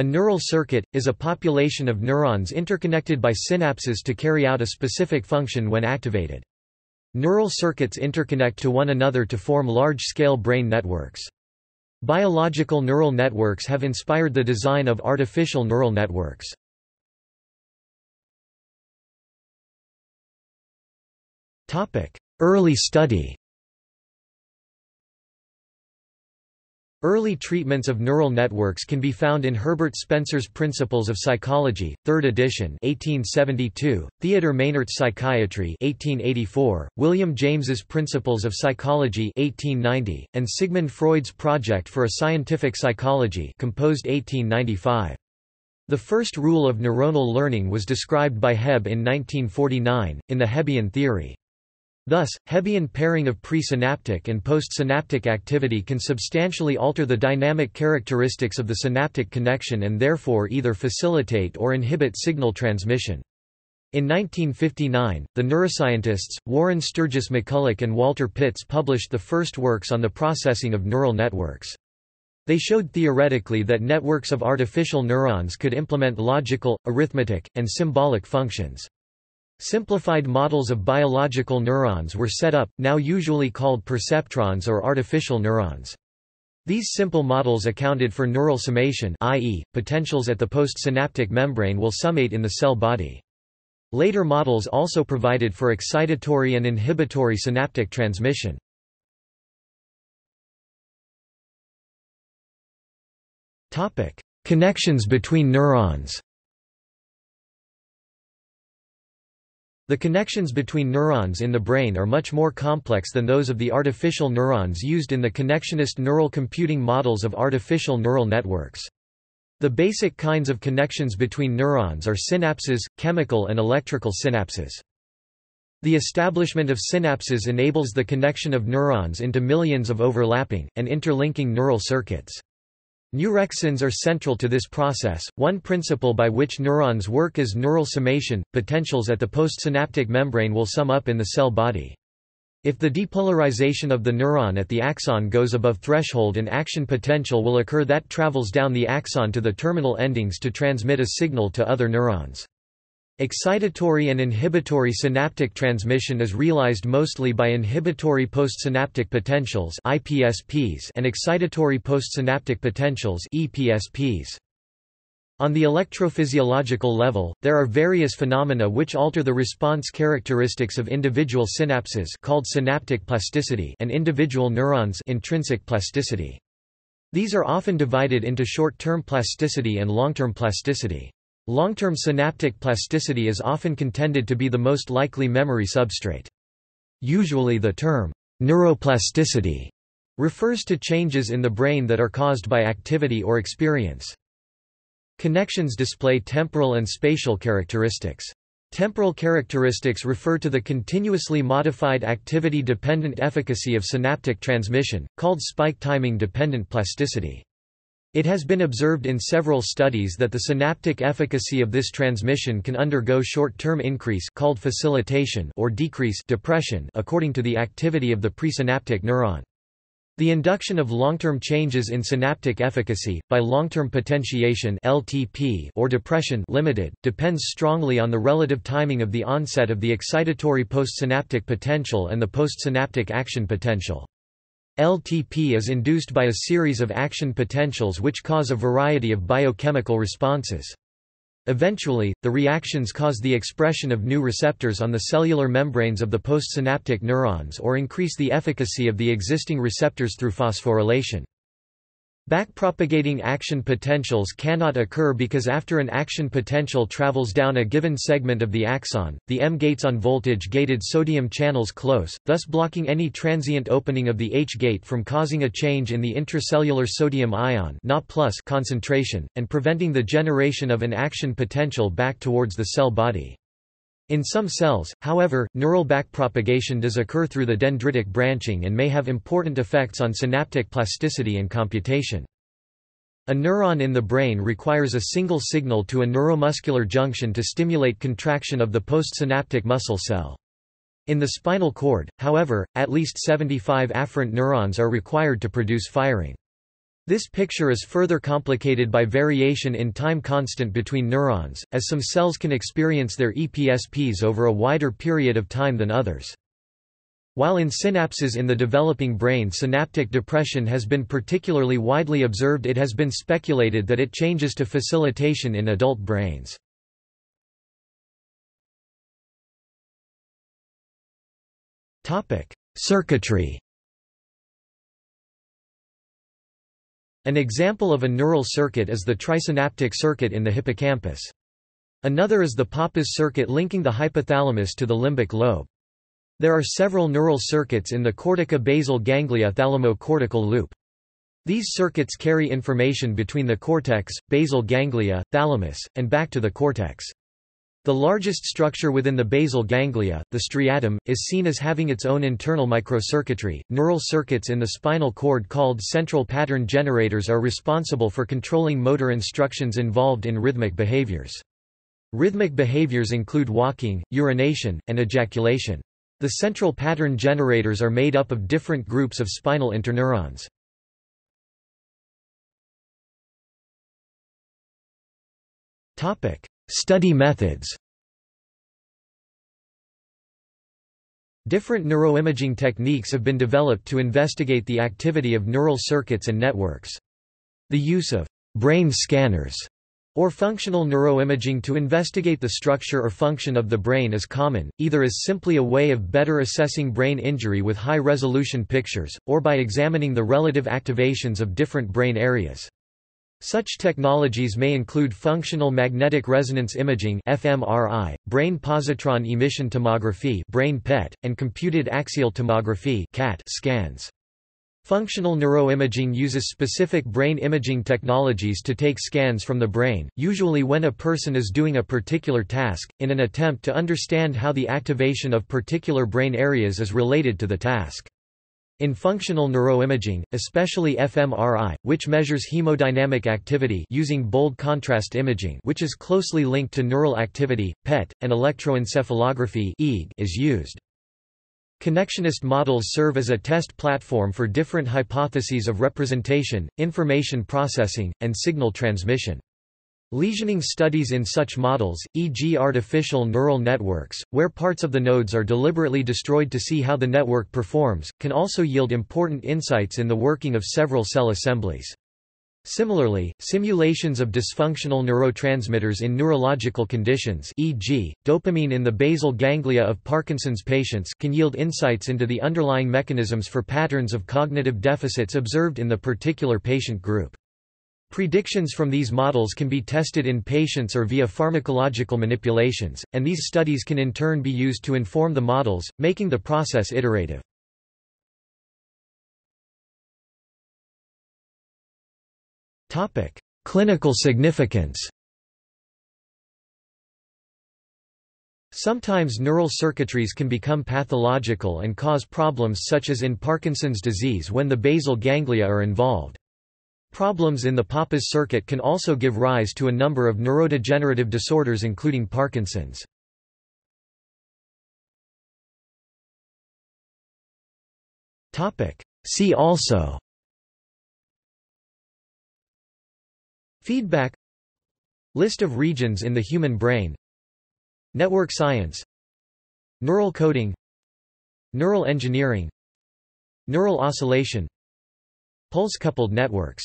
A neural circuit is a population of neurons interconnected by synapses to carry out a specific function when activated. Neural circuits interconnect to one another to form large-scale brain networks. Biological neural networks have inspired the design of artificial neural networks. Early study. Early treatments of neural networks can be found in Herbert Spencer's Principles of Psychology, 3rd edition 1872, Theodor Meinert's Psychiatry 1884, William James's Principles of Psychology 1890, and Sigmund Freud's Project for a Scientific Psychology composed 1895. The first rule of neuronal learning was described by Hebb in 1949, in the Hebbian Theory. Thus, Hebbian pairing of presynaptic and postsynaptic activity can substantially alter the dynamic characteristics of the synaptic connection and therefore either facilitate or inhibit signal transmission. In 1959, the neuroscientists, Warren Sturgis McCulloch and Walter Pitts published the first works on the processing of neural networks. They showed theoretically that networks of artificial neurons could implement logical, arithmetic, and symbolic functions. Simplified models of biological neurons were set up, now usually called perceptrons or artificial neurons. These simple models accounted for neural summation, i.e., potentials at the postsynaptic membrane will summate in the cell body. Later models also provided for excitatory and inhibitory synaptic transmission. Topic: Connections between neurons. The connections between neurons in the brain are much more complex than those of the artificial neurons used in the connectionist neural computing models of artificial neural networks. The basic kinds of connections between neurons are synapses, chemical and electrical synapses. The establishment of synapses enables the connection of neurons into millions of overlapping, and interlinking neural circuits. Neurexins are central to this process. One principle by which neurons work is neural summation, potentials at the postsynaptic membrane will sum up in the cell body. If the depolarization of the neuron at the axon goes above threshold, an action potential will occur that travels down the axon to the terminal endings to transmit a signal to other neurons. Excitatory and inhibitory synaptic transmission is realized mostly by inhibitory postsynaptic potentials (IPSPs) and excitatory postsynaptic potentials (EPSPs). On the electrophysiological level, there are various phenomena which alter the response characteristics of individual synapses called synaptic plasticity and individual neurons intrinsic plasticity. These are often divided into short-term plasticity and long-term plasticity. Long-term synaptic plasticity is often contended to be the most likely memory substrate. Usually the term, neuroplasticity, refers to changes in the brain that are caused by activity or experience. Connections display temporal and spatial characteristics. Temporal characteristics refer to the continuously modified activity-dependent efficacy of synaptic transmission, called spike timing-dependent plasticity. It has been observed in several studies that the synaptic efficacy of this transmission can undergo short-term increase called facilitation or decrease depression according to the activity of the presynaptic neuron. The induction of long-term changes in synaptic efficacy, by long-term potentiation (LTP) or depression limited, depends strongly on the relative timing of the onset of the excitatory postsynaptic potential and the postsynaptic action potential. LTP is induced by a series of action potentials which cause a variety of biochemical responses. Eventually, the reactions cause the expression of new receptors on the cellular membranes of the postsynaptic neurons or increase the efficacy of the existing receptors through phosphorylation. Backpropagating action potentials cannot occur because after an action potential travels down a given segment of the axon, the M gates on voltage-gated sodium channels close, thus blocking any transient opening of the H gate from causing a change in the intracellular sodium ion concentration, and preventing the generation of an action potential back towards the cell body. In some cells, however, neural backpropagation does occur through the dendritic branching and may have important effects on synaptic plasticity and computation. A neuron in the brain requires a single signal to a neuromuscular junction to stimulate contraction of the postsynaptic muscle cell. In the spinal cord, however, at least 75 afferent neurons are required to produce firing. This picture is further complicated by variation in time constant between neurons, as some cells can experience their EPSPs over a wider period of time than others. While in synapses in the developing brain synaptic depression has been particularly widely observed, it has been speculated that it changes to facilitation in adult brains. Circuitry. An example of a neural circuit is the trisynaptic circuit in the hippocampus. Another is the Papez circuit linking the hypothalamus to the limbic lobe. There are several neural circuits in the cortico-basal ganglia-thalamocortical loop. These circuits carry information between the cortex, basal ganglia, thalamus, and back to the cortex. The largest structure within the basal ganglia, the striatum, is seen as having its own internal microcircuitry. Neural circuits in the spinal cord called central pattern generators are responsible for controlling motor instructions involved in rhythmic behaviors. Rhythmic behaviors include walking, urination, and ejaculation. The central pattern generators are made up of different groups of spinal interneurons. Topic: Study methods. Different neuroimaging techniques have been developed to investigate the activity of neural circuits and networks. The use of brain scanners or functional neuroimaging to investigate the structure or function of the brain is common, either as simply a way of better assessing brain injury with high-resolution pictures, or by examining the relative activations of different brain areas. Such technologies may include functional magnetic resonance imaging (fMRI), brain positron emission tomography (brain PET), and computed axial tomography (CAT) scans. Functional neuroimaging uses specific brain imaging technologies to take scans from the brain, usually when a person is doing a particular task, in an attempt to understand how the activation of particular brain areas is related to the task. In functional neuroimaging, especially fMRI, which measures hemodynamic activity using bold contrast imaging, which is closely linked to neural activity, PET, and electroencephalography is used. Connectionist models serve as a test platform for different hypotheses of representation, information processing, and signal transmission. Lesioning studies in such models, e.g. artificial neural networks, where parts of the nodes are deliberately destroyed to see how the network performs, can also yield important insights in the working of several cell assemblies. Similarly, simulations of dysfunctional neurotransmitters in neurological conditions, e.g., dopamine in the basal ganglia of Parkinson's patients, can yield insights into the underlying mechanisms for patterns of cognitive deficits observed in the particular patient group. Predictions from these models can be tested in patients or via pharmacological manipulations, and these studies can in turn be used to inform the models, making the process iterative. Topic: Clinical significance. Sometimes neural circuitries can become pathological and cause problems such as in Parkinson's disease when the basal ganglia are involved. Problems in the Papez circuit can also give rise to a number of neurodegenerative disorders including Parkinson's. See also: feedback, list of regions in the human brain, network science, neural coding, neural engineering, neural oscillation, pulse-coupled networks.